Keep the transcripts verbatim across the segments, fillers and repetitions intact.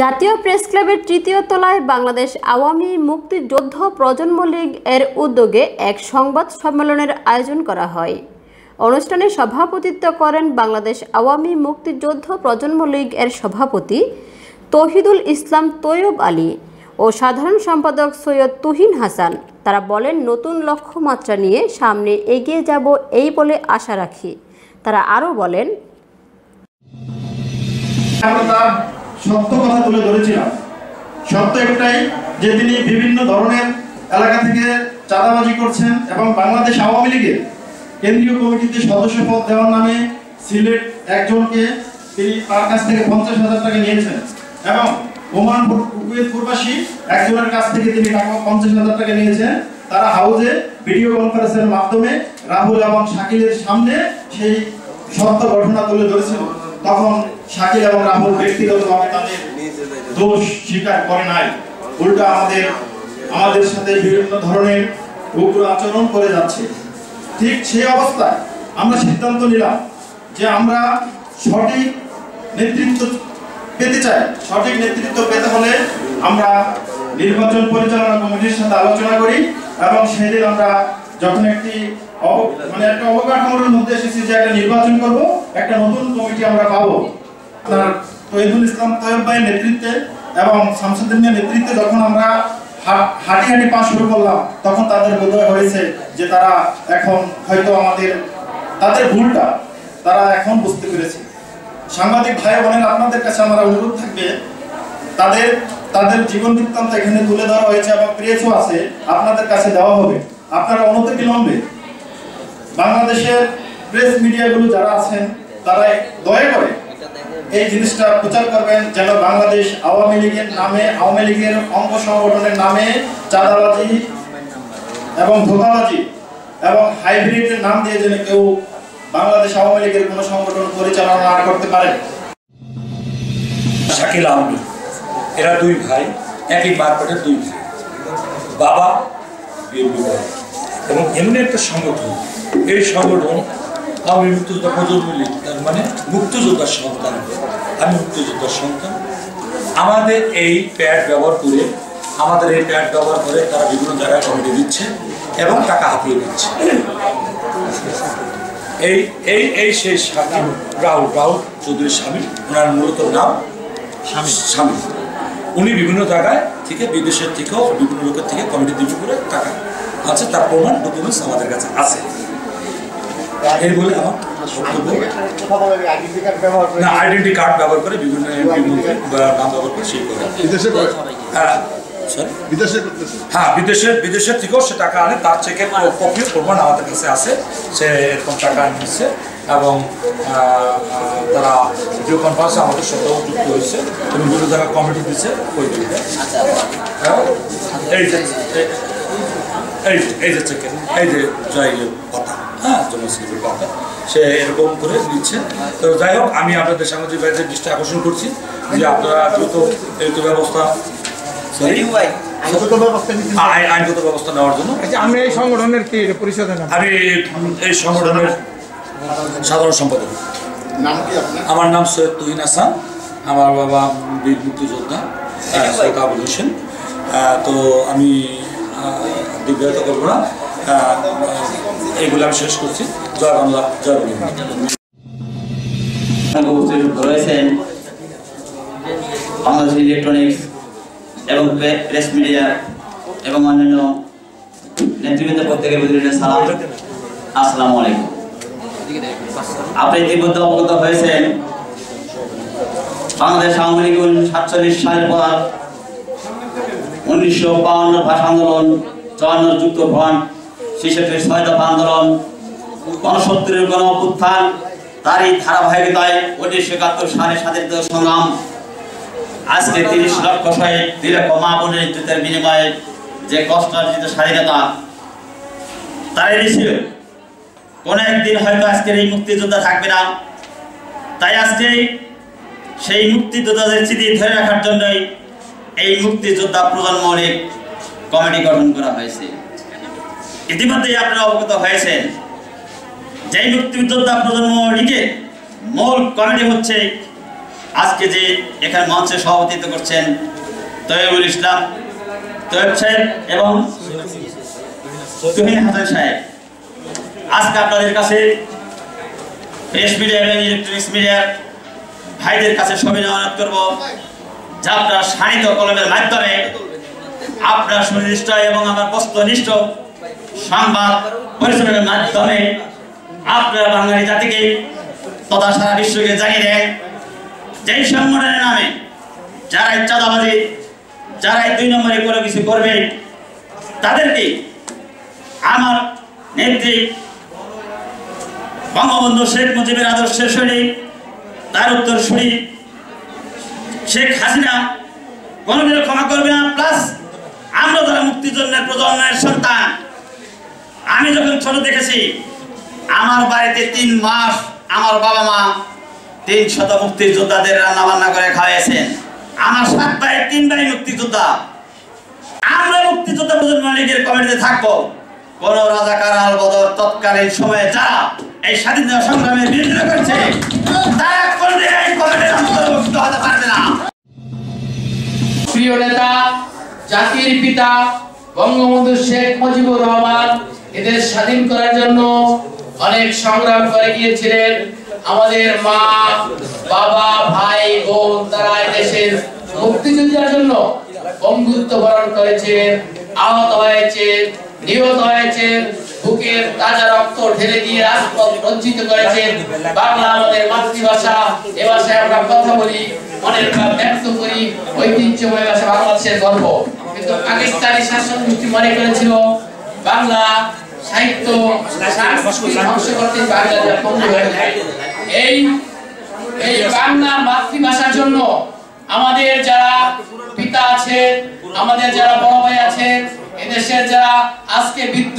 জাতীয় প্রেস ক্লাবের তৃতীয় তলায় বাংলাদেশ আওয়ামী মুক্তিযোদ্ধা প্রজন্ম লীগ এর উদ্যোগে এক সংবাদ সম্মেলনের আয়োজন করা হয়। অনুষ্ঠানে সভাপতিত্ব করেন বাংলাদেশ আওয়ামী মুক্তিযোদ্ধা প্রজন্ম লীগ এর সভাপতি তৌহিদুল ইসলাম তৈয়ব আলী ও সাধারণ সম্পাদক সৈয়দ তুহিন হাসান। তারা বলেন, নতুন লক্ষ্যমাত্রা নিয়ে সামনে এগিয়ে যাব এই বলে আশা রাখি। তারা আরও বলেন, সত্য কথা তুলে ধরেছিলাম। সত্য একটাই যে তিনি বিভিন্ন ধরনের এলাকা থেকে চাঁদাবাজি করছেন এবং বাংলাদেশ আওয়ামী লীগের কেন্দ্রীয় কমিটিতে সদস্য পদ দেওয়ার নামে সিলেট একজনকে তিনি তার কাছ থেকে পঞ্চাশ হাজার টাকা নিয়েছেন এবং ওমান কুয়েতবাসী একজনের কাছ থেকে তিনি টাকা পঞ্চাশ হাজার টাকা নিয়েছেন। তারা হাউজে ভিডিও কনফারেন্সের মাধ্যমে রাহুল এবং শাকিলের সামনে সেই সত্য ঘটনা তুলে ধরেছিল। তখন শাকিল এবং রাহুল ব্যক্তিগতভাবে তাদের দোষ স্বীকার করে নাই, উল্টা আমাদের আমাদের সাথে বিভিন্ন ধরনের উগ্র আচরণ করে যাচ্ছে। ঠিক সেই অবস্থায় আমরা সিদ্ধান্ত নিলাম যে আমরা সঠিক নেতৃত্ব পেতে চাই। সঠিক নেতৃত্ব পেতে হলে আমরা নির্বাচন পরিচালনা কমিটির সাথে আলোচনা করি এবং সেদিন আমরা যখন একটি মানে একটা অবকাঠামোর মধ্যে এসেছি যে একটা নির্বাচন করব, একটা নতুন কমিটি আমরা পাবো। আপনার তৌহিদুল ইসলাম তৈয়ব ভাইয়ের নেতৃত্বে এবং শামসুদ্দিনের নেতৃত্বে যখন আমরা হাঁটি হাঁটি পা শুরু করলাম, তখন তাদের বোধহয় হয়েছে যে তারা এখন হয়তো আমাদের তাদের ভুলটা তারা এখন বুঝতে পেরেছে। সাংবাদিক ভাই বোনের আপনাদের কাছে আমার অনুরোধ থাকবে, তাদের তাদের জীবন বৃত্তান্ত এখানে তুলে ধরা হয়েছে এবং প্রেসও আছে, আপনাদের কাছে দেওয়া হবে। আপনারা অনতি বিলম্বে বাংলাদেশের প্রেস মিডিয়াগুলো যারা আছেন তারা দয়া করে এই জিনিসটা প্রচার করবেন যেন বাংলাদেশ আওয়ামী লীগের নামে, আওয়ামী লীগের অঙ্গ সংগঠনের নামে চাঁদাবাজি এবং ধোঁকাবাজি এবং হাইব্রিডের নাম দিয়ে যেন কেউ বাংলাদেশ আওয়ামী লীগের কোনো সংগঠন পরিচালনা না করতে পারে। শাকিল আহমেদ, এরা দুই ভাই, একই মারপেটের দুই ভাই, বাবা এবং এমনি একটা সংগঠন। এই সংগঠন আমি মুক্তিযোদ্ধা প্রজন্ম লীগ, মানে মুক্তিযোদ্ধার সন্তান। আমি মুক্তিযোদ্ধার সন্তান। আমাদের এই প্যাড ব্যবহার করে আমাদের এই প্যাড ব্যবহার করে তারা বিভিন্ন জায়গায় কমিটি দিচ্ছে এবং টাকা হাতিয়ে দিচ্ছে। এই এই এই সেই শাকিব, রাহুল রাহুল চৌধুরীর স্বামী, ওনার মূলত নাম স্বামী। উনি বিভিন্ন জায়গায় থেকে, বিদেশের থেকেও বিভিন্ন লোকের থেকে কমিটি দিবি করে টাকা আছে। তার প্রমাণ ডকুমেন্টস আমাদের কাছে আছে। এই বলে আমার বক্তব্য, না আইডেন্টি কার্ড ব্যবহার করে বিভিন্ন নাম ব্যবহার করে সেই হ্যাঁ বিদেশের বিদেশের থেকেও সে টাকা আনে। তার চেকের কপিও প্রমাণ আমাদের কাছে আছে। সে এরকম টাকা নিচ্ছে এবং তারা ভিডিও কনফারেন্সে আমাদের সাথেও যুক্ত হয়েছে এবং বিভিন্ন জায়গায় কমিটি দিচ্ছে। এই যে এই যে এই যে চেকের এই যে জয়ের কথা, হ্যাঁ জনশ্রীর কথা, সে এরকম করে দিচ্ছে। তো যাই হোক, আমি আপনাদের সামাজিক ব্যবসার দৃষ্টি আকর্ষণ করছি যে আপনারা দ্রুত এই তো ব্যবস্থা আইনগত ব্যবস্থা নেওয়ার জন্য। আমি এই সংগঠনের কি পরিচয়, আমি এই সংগঠনের সাধারণ সম্পাদক। নাম কি আপনার? আমার নাম সৈয়দ তুহিন হাসান। আমার বাবা বীর মুক্তিযোদ্ধা শাকিব হোসেন। তো আমি বিব্রত করবো না, এইগুলো আমি শেষ করছি। জয় বাংলা, জয় বাংলা। রয়েছেন বাংলাদেশ ইলেকট্রনিক্স এবং প্রেস মিডিয়া এবং অন্যান্য নেতৃবৃন্দ, প্রত্যেকের প্রতি সালাম, আসসালামু আলাইকুম। আপনি ইতিমধ্যে অবগত হয়েছেন, বাংলাদেশ আওয়ামী লীগ সাতচল্লিশ সালের পর উনিশশো বাউন্ন ভাষা আন্দোলন, চুয়ান্ন যুক্ত ফ্রন্ট, ছেষট্টির ছয় দফা আন্দোলন, ঊনসত্তরের গণ অভ্যুত্থান, তারই ধারাবাহিকতায় উনিশশো একাত্তর সালে স্বাধীনতা সংগ্রাম। আজকে তিরিশ লক্ষ শহীদ, দুই লক্ষ মা বোনের ইজ্জতের বিনিময়ে যে কষ্ট অর্জিত স্বাধীনতা, তাই নিশ্চয় কোনো একদিন হয়তো আজকের এই মুক্তিযোদ্ধা থাকবে না। তাই আজকে সেই মুক্তিযোদ্ধাদের স্মৃতি ধরে রাখার জন্যই এই মুক্তিযোদ্ধা প্রজন্ম অনেক কমিটি গঠন করা হয়েছে। ইতিমধ্যেই আপনারা অবগত হয়েছেন যে মুক্তিযোদ্ধা প্রজন্ম লীগের মূল কমিটি হচ্ছে आज के जी एखान मंचे सभापतित्व करছেন তৌহিদুল ইসলাম তৈয়ব সাহেব এবং তুহিন হাসান সাহেব। আজকে আপনাদের কাছে প্রেস মিডিয়া এবং ইলেকট্রনিক্স মিডিয়ার ভাইদের কাছে সবাই অনুরোধ করব যা আপনারা সাহিত্য কলমের মাধ্যমে আপনার সুনির্দিষ্ট এবং আমার বস্তুনিষ্ঠ সংবাদ পরিবেশনের মাধ্যমে আপনারা বাঙালি জাতিকে তথা সারা বিশ্বকে জানিয়ে দেন যেই সংগঠনের নামে যারা ইচ্ছাদাবাজি যারা দুই নম্বরে করে কিছু করবে তাদেরকে আমার নেত্রী বঙ্গবন্ধু শেখ মুজিবের আদর্শের সৈনিক তার উত্তরসূরি শেখ হাসিনা কোনোদিন ক্ষমা করবে না। প্লাস আমরা যারা মুক্তিযুদ্ধের প্রজন্মের সন্তান, আমি যখন ছোট দেখেছি আমার বাড়িতে তিন মাস আমার বাবা মা তিন শত মুক্তিযোদ্ধাদের রান্না বান্না করে খাওয়াইছেন। আমার সাত ভাই তিন ভাই মুক্তিযোদ্ধা। আমরা মুক্তিযোদ্ধা প্রজন্ম লীগের কমিটিতে থাকবো। কোন রাজাকার আল বদর তৎকালীন সময়ে যারা এই স্বাধীনতা সংগ্রামে বিরোধিতা করছে তারা কোনোদিন এই কমিটির অন্তর্ভুক্ত হতে পারবে না। প্রিয় নেতা জাতির পিতা বঙ্গবন্ধু শেখ মুজিবুর রহমান এদের স্বাধীন করার জন্য অনেক সংগ্রাম করে গিয়েছিলেন। আমাদের মা বাবা ভাই বোন তারা দেশের মুক্তিযুদ্ধের জন্য বন্ধুত্ব বরণ করেছেন, আহত হয়েছেন, নিহত হয়েছেন, বুকের তাজা রক্ত ঢেলে দিয়ে রাজপথ রঞ্জিত করেছেন। বাংলা আমাদের মাতৃভাষা, এ ভাষায় আমরা কথা বলি, মনের ভাব ব্যক্ত করি, ঐতিহ্যময় ভাষা বাংলাদেশের গর্ব। কিন্তু পাকিস্তানি শাসন গোষ্ঠী মনে করেছিল বাংলা সাহিত্য ধ্বংস করতে এই এই বাংলা মাতৃভাষার জন্য আমাদের যারা পিতা আছে, আমাদের যারা বড় ভাই আছে, এদেশের যারা আজকে বৃদ্ধ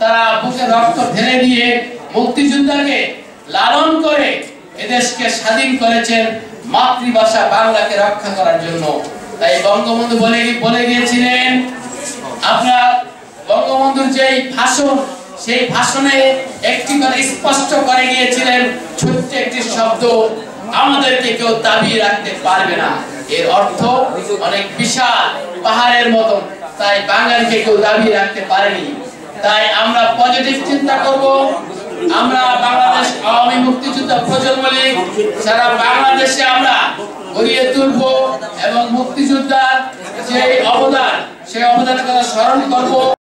তারা বুকে রক্ত ঢেলে দিয়ে মুক্তিযোদ্ধাকে লালন করে এদেশকে স্বাধীন করেছেন মাতৃভাষা বাংলাকে রক্ষা করার জন্য। তাই বঙ্গবন্ধু বলে বলে গিয়েছিলেন, আপনার বঙ্গবন্ধুর যে ভাষণ সেই ভাষণে একটি কথা স্পষ্ট করে গিয়েছিলেন, ছোট্ট একটি শব্দ, আমাদেরকে কেউ দাবিয়ে রাখতে পারবে না। এর অর্থ অনেক বিশাল পাহাড়ের মতো, তাই বাঙালিকে কেউ দাবিয়ে রাখতে পারেনি। তাই আমরা পজিটিভ চিন্তা করব। আমরা বাংলাদেশ আওয়ামী মুক্তিযোদ্ধা প্রজন্ম লীগ সারা বাংলাদেশে আমরা গড়িয়ে তুলব এবং মুক্তিযোদ্ধার যে অবদান সেই অবদানের কথা স্মরণ করব।